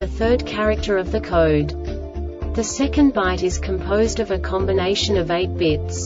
the third character of the code. The second byte is composed of a combination of 8 bits.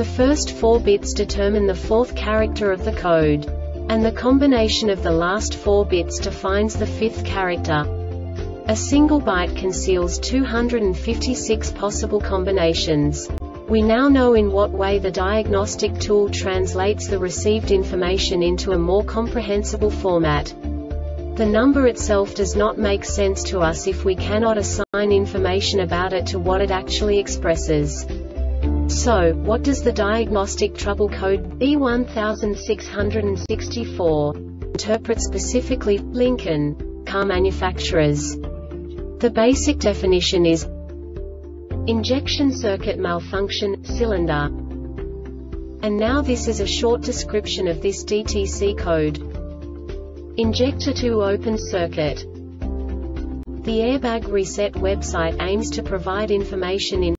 The first 4 bits determine the fourth character of the code, and the combination of the last 4 bits defines the fifth character. A single byte conceals 256 possible combinations. We now know in what way the diagnostic tool translates the received information into a more comprehensible format. The number itself does not make sense to us if we cannot assign information about it to what it actually expresses. So, what does the diagnostic trouble code B1664 interpret specifically, Lincoln, car manufacturers? The basic definition is injection circuit malfunction, cylinder. And now this is a short description of this DTC code. Injector 2 open circuit. The Airbag Reset website aims to provide information in